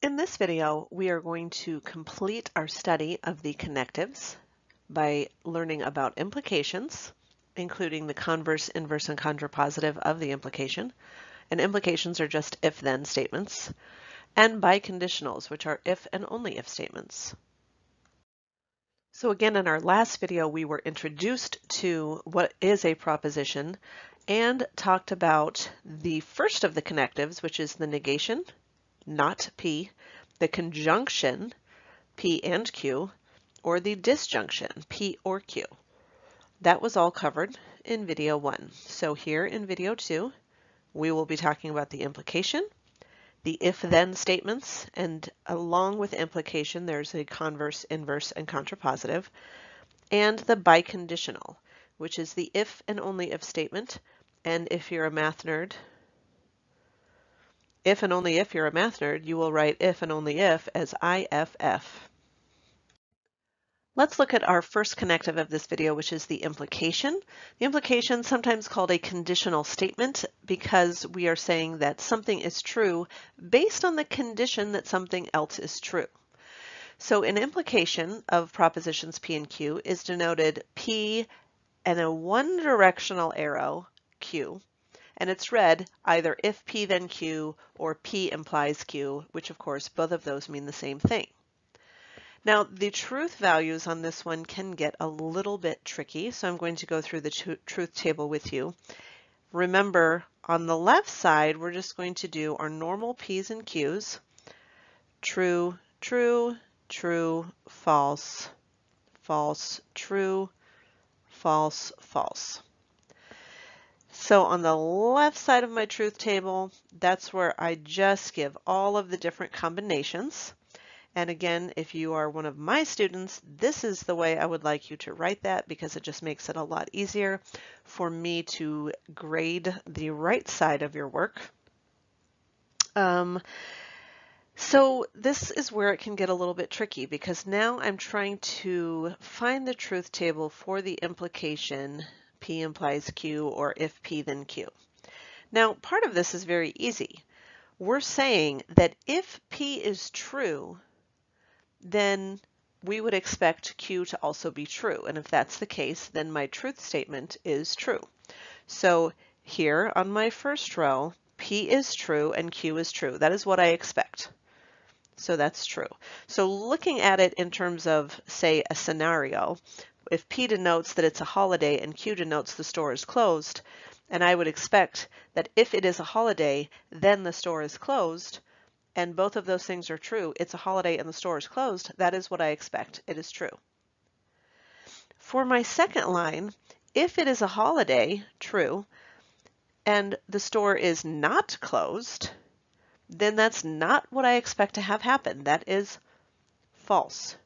In this video, we are going to complete our study of the connectives by learning about implications, including the converse, inverse, and contrapositive of the implication. And implications are just if-then statements, and biconditionals, which are if and only if statements. So again, in our last video, we were introduced to what is a proposition and talked about the first of the connectives, which is the negation, not P, the conjunction, P and Q, or the disjunction, P or Q. That was all covered in video 1. So here in video 2, we will be talking about the implication, the if-then statements, and along with implication, there's a converse, inverse, and contrapositive, and the biconditional, which is the if and only if statement. And if you're a math nerd, if and only if you're a math nerd, you will write if and only if as IFF. Let's look at our first connective of this video, which is the implication. The implication is sometimes called a conditional statement because we are saying that something is true based on the condition that something else is true. So an implication of propositions P and Q is denoted P and a one-directional arrow, Q. And it's read either if P then Q or P implies Q, which of course both of those mean the same thing. Now the truth values on this one can get a little bit tricky, so I'm going to go through the truth table with you. Remember, on the left side, we're just going to do our normal P's and Q's. True, true, true, false, false, true, false, false. So on the left side of my truth table, that's where I just give all of the different combinations. And again, if you are one of my students, this is the way I would like you to write that because it just makes it a lot easier for me to grade the right side of your work. So this is where it can get a little bit tricky because now I'm trying to find the truth table for the implication P implies Q, or if P then Q. Now, part of this is very easy. We're saying that if P is true, then we would expect Q to also be true. And if that's the case, then my truth statement is true. So here on my first row, P is true and Q is true. That is what I expect. So that's true. So looking at it in terms of, say, a scenario, if P denotes that it's a holiday and Q denotes the store is closed, and I would expect that if it is a holiday, then the store is closed, and both of those things are true, it's a holiday and the store is closed, that is what I expect, it is true. For my second line, if it is a holiday, true, and the store is not closed, then that's not what I expect to have happen, that is false.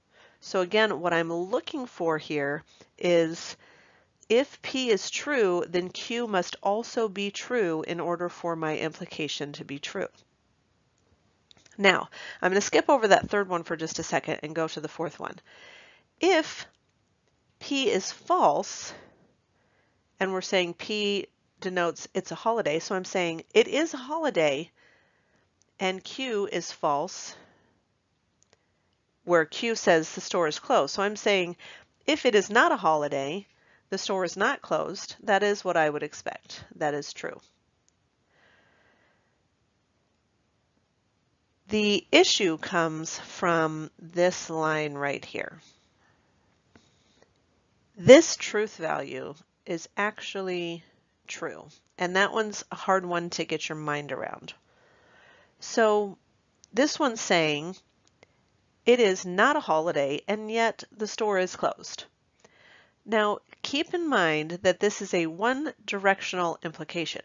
So again, what I'm looking for here is if P is true, then Q must also be true in order for my implication to be true. Now, I'm going to skip over that third one for just a second and go to the fourth one. If P is false, and we're saying P denotes it's a holiday, so I'm saying it is a holiday and Q is false, where Q says the store is closed. So I'm saying if it is not a holiday, the store is not closed, that is what I would expect. That is true. The issue comes from this line right here. This truth value is actually true, and that one's a hard one to get your mind around. So this one's saying it is not a holiday, and yet the store is closed. Now, keep in mind that this is a one-directional implication.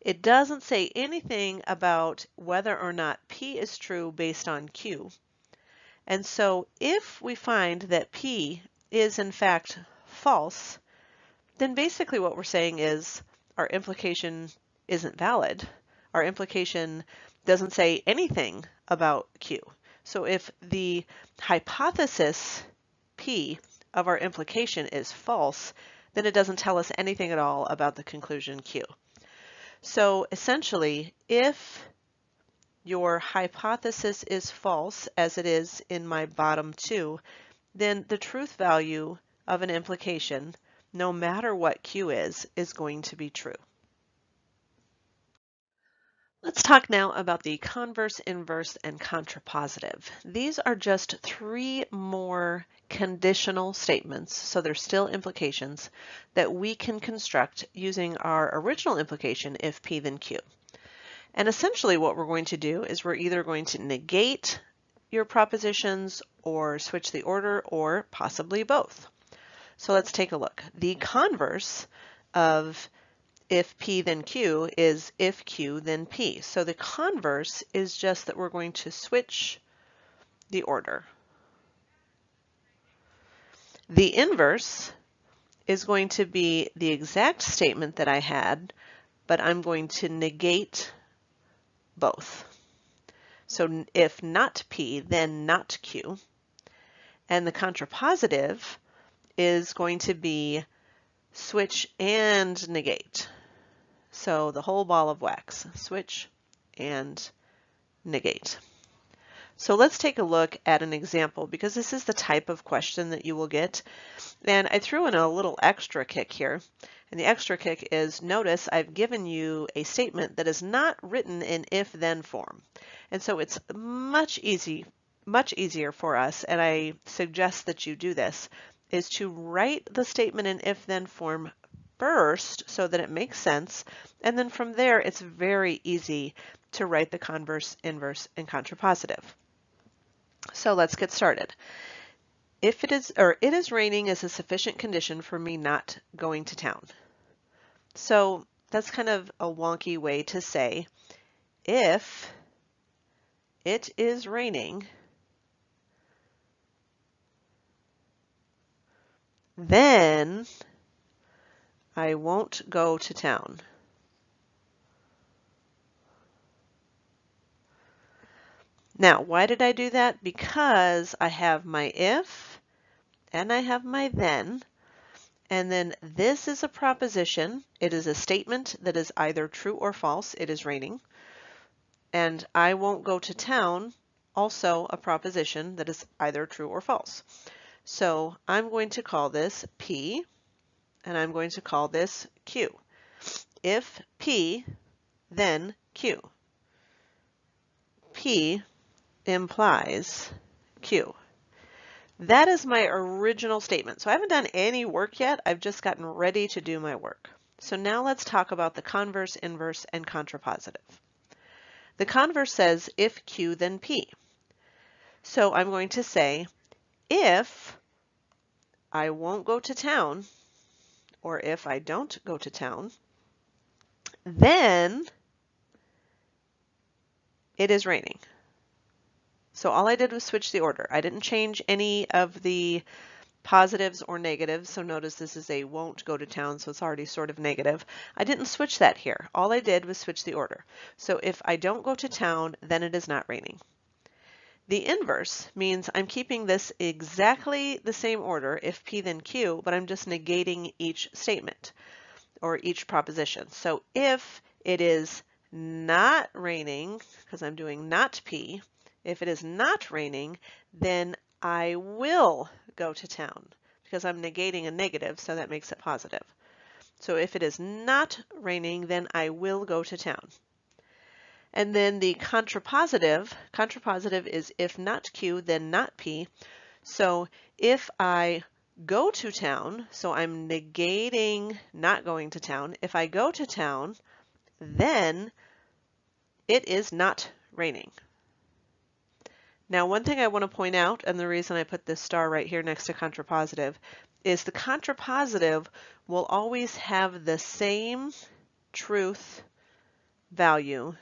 It doesn't say anything about whether or not P is true based on Q. And so if we find that P is in fact false, then basically what we're saying is our implication isn't valid. Our implication doesn't say anything about Q. So if the hypothesis P of our implication is false, then it doesn't tell us anything at all about the conclusion Q. So essentially, if your hypothesis is false, as it is in my bottom two, then the truth value of an implication, no matter what Q is going to be true. Let's talk now about the converse, inverse, and contrapositive. These are just three more conditional statements, so they're still implications, that we can construct using our original implication, if P then Q. And essentially what we're going to do is we're either going to negate your propositions or switch the order or possibly both. So let's take a look. The converse of if P then Q is if Q then P. So the converse is just that we're going to switch the order. The inverse is going to be the exact statement that I had, but I'm going to negate both. So if not P, then not Q. And the contrapositive is going to be switch and negate. So the whole ball of wax, switch and negate. So let's take a look at an example, because this is the type of question that you will get. And I threw in a little extra kick here. And the extra kick is, notice I've given you a statement that is not written in if-then form. And so it's much easier for us, and I suggest that you do this, is to write the statement in if-then form first so that it makes sense, and then from there it's very easy to write the converse, inverse, and contrapositive. So let's get started. It is raining is a sufficient condition for me not going to town. So that's kind of a wonky way to say, if it is raining, then I won't go to town. Now, why did I do that? Because I have my if and I have my then, and then this is a proposition. It is a statement that is either true or false. It is raining. And I won't go to town, also a proposition that is either true or false. So I'm going to call this P, and I'm going to call this Q. If P, then Q. P implies Q. That is my original statement. So I haven't done any work yet. I've just gotten ready to do my work. So now let's talk about the converse, inverse, and contrapositive. The converse says, if Q, then P. So I'm going to say, if I won't go to town, or if I don't go to town, then it is raining. So all I did was switch the order. I didn't change any of the positives or negatives. So notice this is a won't go to town, so it's already sort of negative. I didn't switch that here. All I did was switch the order. So if I don't go to town, then it is not raining. The inverse means I'm keeping this exactly the same order, if P then Q, but I'm just negating each statement or each proposition. So if it is not raining, because I'm doing not P, if it is not raining, then I will go to town, because I'm negating a negative, so that makes it positive. So if it is not raining, then I will go to town. And then the contrapositive is if not Q, then not P. So if I go to town, so I'm negating not going to town. If I go to town, then it is not raining. Now, one thing I want to point out, and the reason I put this star right here next to contrapositive, is the contrapositive will always have the same truth value as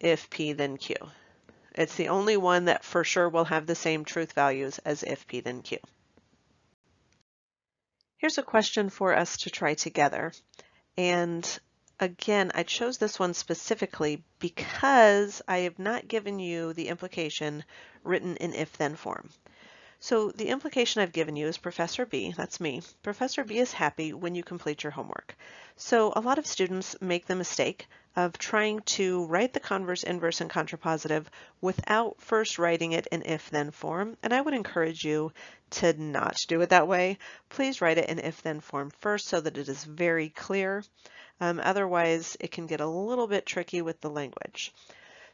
if P then Q. It's the only one that for sure will have the same truth values as if P then Q. Here's a question for us to try together. And again, I chose this one specifically because I have not given you the implication written in if then form. So the implication I've given you is Professor B, that's me, Professor B is happy when you complete your homework. So a lot of students make the mistake of trying to write the converse, inverse, and contrapositive without first writing it in if-then form, and I would encourage you to not do it that way. Please write it in if-then form first so that it is very clear. Otherwise, it can get a little bit tricky with the language.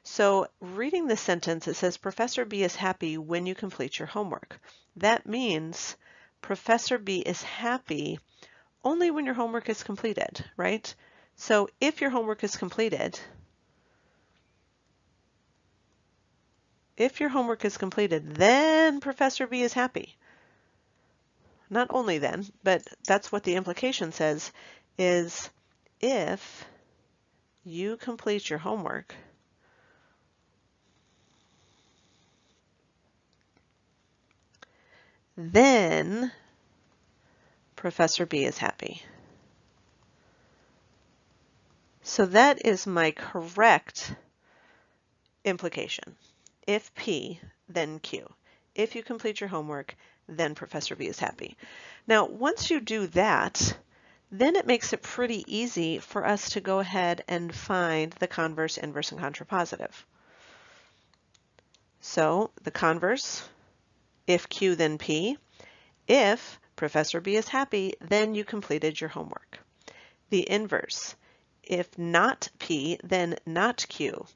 So reading this sentence, it says, Professor B is happy when you complete your homework. That means Professor B is happy only when your homework is completed, right? So if your homework is completed, then Professor B is happy. Not only then, but that's what the implication says, is if you complete your homework, then Professor B is happy. So that is my correct implication. If P, then Q. If you complete your homework, then Professor B is happy. Now, once you do that, then it makes it pretty easy for us to go ahead and find the converse, inverse, and contrapositive. So the converse, if Q, then P. If Professor B is happy, then you completed your homework. The inverse, if not P, then not Q.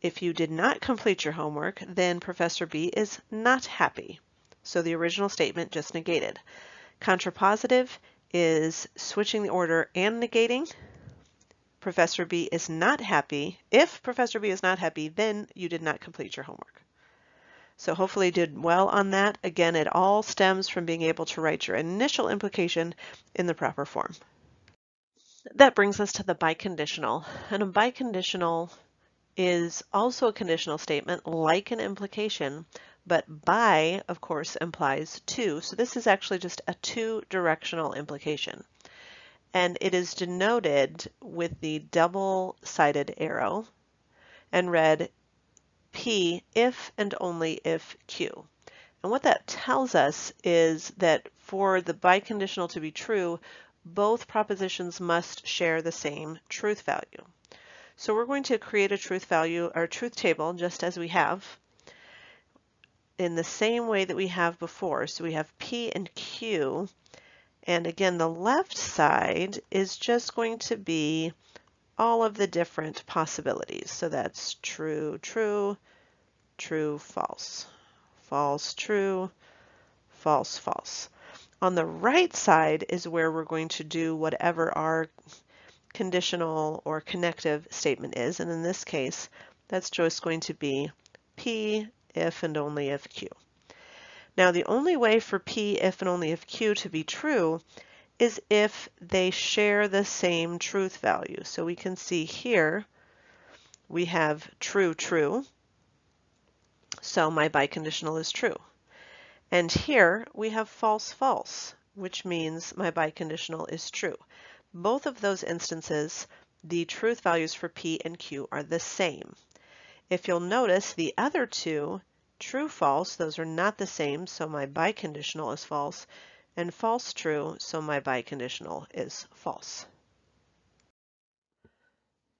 If you did not complete your homework, then Professor B is not happy. So the original statement just negated. Contrapositive is switching the order and negating. Professor B is not happy. If Professor B is not happy, then you did not complete your homework. So hopefully you did well on that. Again, it all stems from being able to write your initial implication in the proper form. That brings us to the biconditional. And a biconditional is also a conditional statement like an implication, but bi, of course, implies to. So this is actually just a two-directional implication. And it is denoted with the double-sided arrow and read P if and only if Q. And what that tells us is that for the biconditional to be true, both propositions must share the same truth value. So we're going to create a truth value or truth table just as we have in the same way that we have before. So we have P and Q. And again, the left side is just going to be all of the different possibilities. So that's true, true, true, false, false, true, false, false. On the right side is where we're going to do whatever our conditional or connective statement is. And in this case, that's just going to be P if and only if Q. Now, the only way for P if and only if Q to be true is if they share the same truth value. So we can see here we have true, true. So my biconditional is true. And here we have false, false, which means my biconditional is true. Both of those instances, the truth values for P and Q are the same. If you'll notice, the other two, true, false, those are not the same, so my biconditional is false. And false true, so my biconditional is false.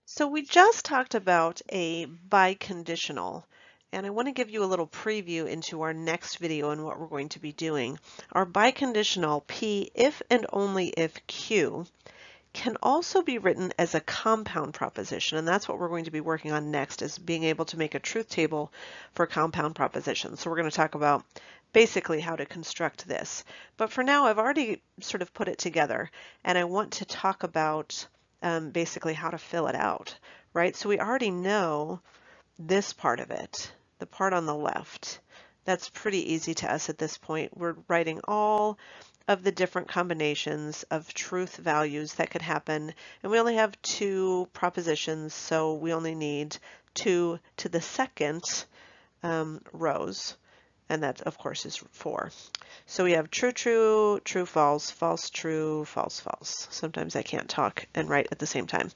So we just talked about a biconditional, and I want to give you a little preview into our next video and what we're going to be doing. Our biconditional P if and only if Q can also be written as a compound proposition, and that's what we're going to be working on next, is being able to make a truth table for compound propositions. So we're going to talk about basically how to construct this. But for now, I've already sort of put it together, and I want to talk about basically how to fill it out, right? So we already know this part of it, the part on the left. That's pretty easy to us at this point. We're writing all of the different combinations of truth values that could happen, and we only have two propositions, so we only need 2 to the second rows. And that, of course, is 4. So we have true, true, true, false, false, true, false, false. Sometimes I can't talk and write at the same time.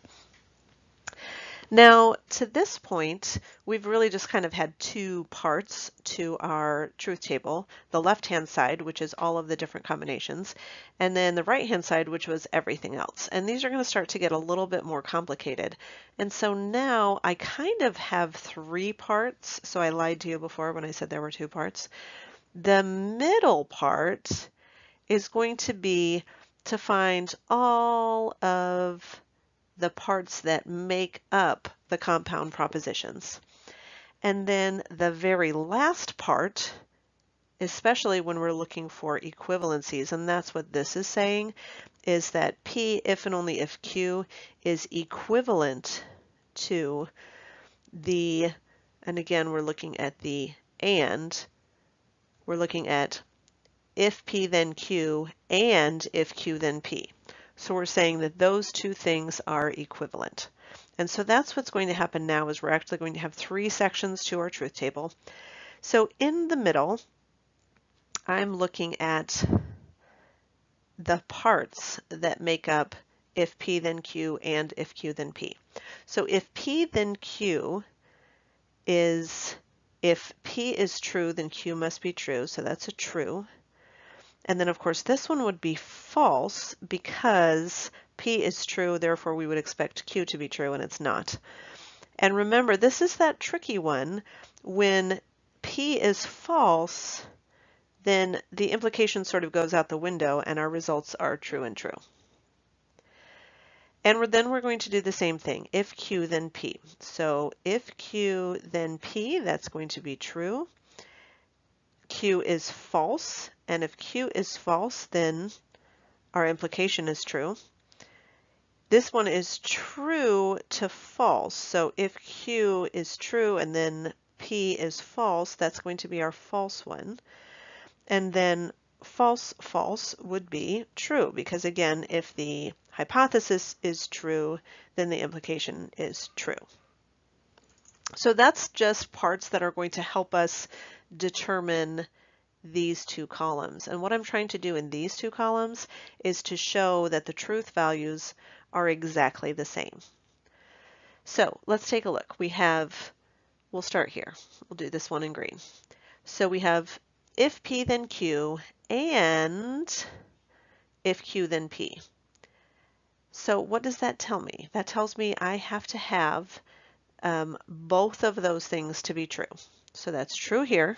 Now, to this point, we've really just kind of had two parts to our truth table, the left-hand side, which is all of the different combinations, and then the right-hand side, which was everything else. And these are going to start to get a little bit more complicated. And so now I kind of have three parts. So I lied to you before when I said there were two parts. The middle part is going to be to find all of the parts that make up the compound propositions. And then the very last part, especially when we're looking for equivalencies, and that's what this is saying, is that P, if and only if Q, is equivalent to the, and again, we're looking at the and, we're looking at if P then Q, and if Q then P. So we're saying that those two things are equivalent. And so that's what's going to happen now is we're actually going to have three sections to our truth table. So in the middle, I'm looking at the parts that make up if P then Q and if Q then P. So if P then Q is, if P is true, then Q must be true. So that's a true. And then, of course, this one would be false because P is true, therefore we would expect Q to be true, and it's not. And remember, this is that tricky one. When P is false, then the implication sort of goes out the window, and our results are true and true. And then we're going to do the same thing, if Q, then P. So if Q, then P, that's going to be true. Q is false, and if Q is false, then our implication is true. This one is true to false, so if Q is true and then P is false, that's going to be our false one. And then false false would be true, because again, if the hypothesis is true, then the implication is true. So that's just parts that are going to help us determine these two columns. And what I'm trying to do in these two columns is to show that the truth values are exactly the same. So let's take a look. We have, we'll start here. We'll do this one in green. So we have if P then Q and if Q then P. So what does that tell me? That tells me I have to have both of those things to be true. So that's true here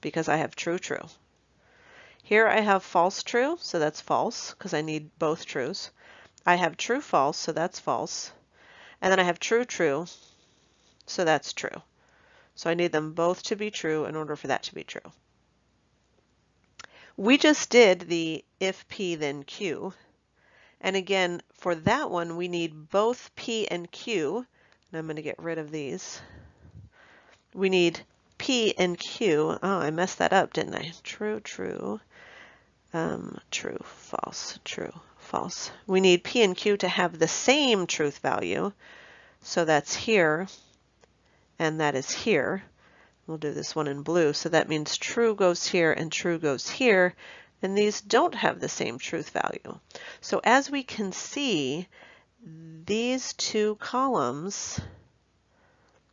because I have true, true. Here I have false, true, so that's false because I need both trues. I have true, false, so that's false. And then I have true, true, so that's true. So I need them both to be true in order for that to be true. We just did the if P then Q. And again, for that one, we need both P and Q. And I'm going to get rid of these. We need P and Q. Oh, I messed that up, didn't I? True, true, true, false, true, false. We need P and Q to have the same truth value. So that's here, and that is here. We'll do this one in blue. So that means true goes here and true goes here, and these don't have the same truth value. So as we can see, these two columns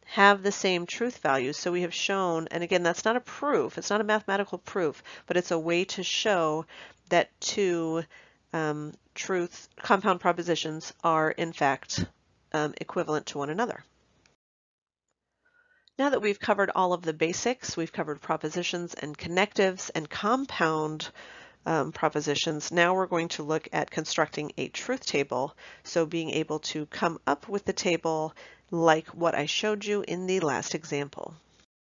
have the same truth value. So we have shown, and again, that's not a proof, it's not a mathematical proof, but it's a way to show that two compound propositions are in fact equivalent to one another. Now that we've covered all of the basics, we've covered propositions and connectives and compound propositions. Now we're going to look at constructing a truth table. So being able to come up with the table like what I showed you in the last example.